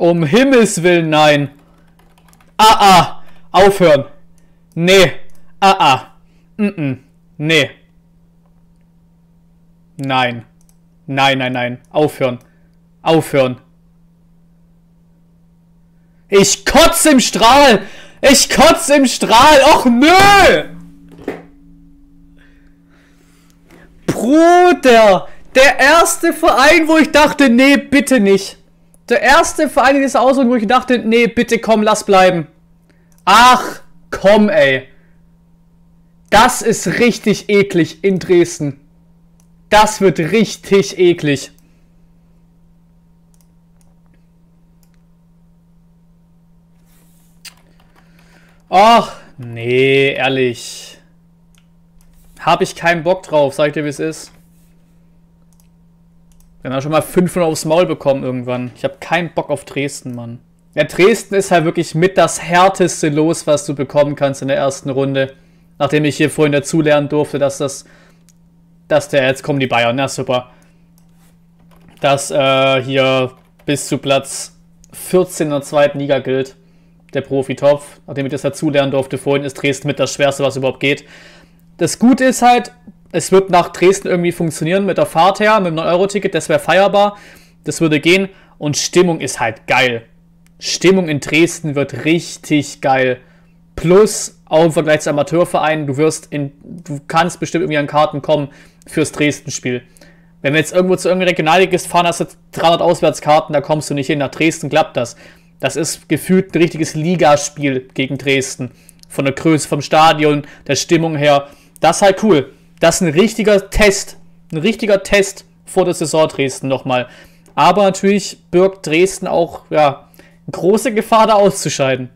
Um Himmels Willen, nein. Ah, ah. Aufhören. Nee. Ah, ah. Nee. Nein. Nein, nein, nein. Aufhören. Aufhören. Ich kotze im Strahl. Ich kotze im Strahl. Och, nö. Bruder. Der erste Verein, wo ich dachte, nee, bitte nicht. Der erste Verein in dieser Auswahl, wo ich dachte, nee, bitte komm, lass bleiben. Ach, komm, ey. Das ist richtig eklig in Dresden. Das wird richtig eklig. Ach, nee, ehrlich. Hab ich keinen Bock drauf, sag ich dir, wie es ist. Wir haben schon mal 500 aufs Maul bekommen irgendwann. Ich habe keinen Bock auf Dresden, Mann. Ja, Dresden ist halt wirklich mit das härteste Los, was du bekommen kannst in der ersten Runde. Nachdem ich hier vorhin dazulernen durfte, jetzt kommen die Bayern, na super. Dass hier bis zu Platz 14 in der zweiten Liga gilt, der Profitopf. Nachdem ich das dazulernen durfte vorhin, ist Dresden mit das Schwerste, was überhaupt geht. Das Gute ist halt, es wird nach Dresden irgendwie funktionieren mit der Fahrt her, mit dem 9-Euro-Ticket, das wäre feierbar. Das würde gehen und Stimmung ist halt geil. Stimmung in Dresden wird richtig geil. Plus, auch im Vergleich zu Amateurvereinen, du kannst bestimmt irgendwie an Karten kommen fürs Dresden-Spiel. Wenn wir jetzt irgendwo zu irgendeiner Regionalligist fahren, hast du 300 Auswärtskarten, da kommst du nicht hin. Nach Dresden klappt das. Das ist gefühlt ein richtiges Ligaspiel gegen Dresden. Von der Größe, vom Stadion, der Stimmung her. Das ist halt cool. Das ist ein richtiger Test vor der Saison Dresden nochmal. Aber natürlich birgt Dresden auch ja, eine große Gefahr, da auszuscheiden.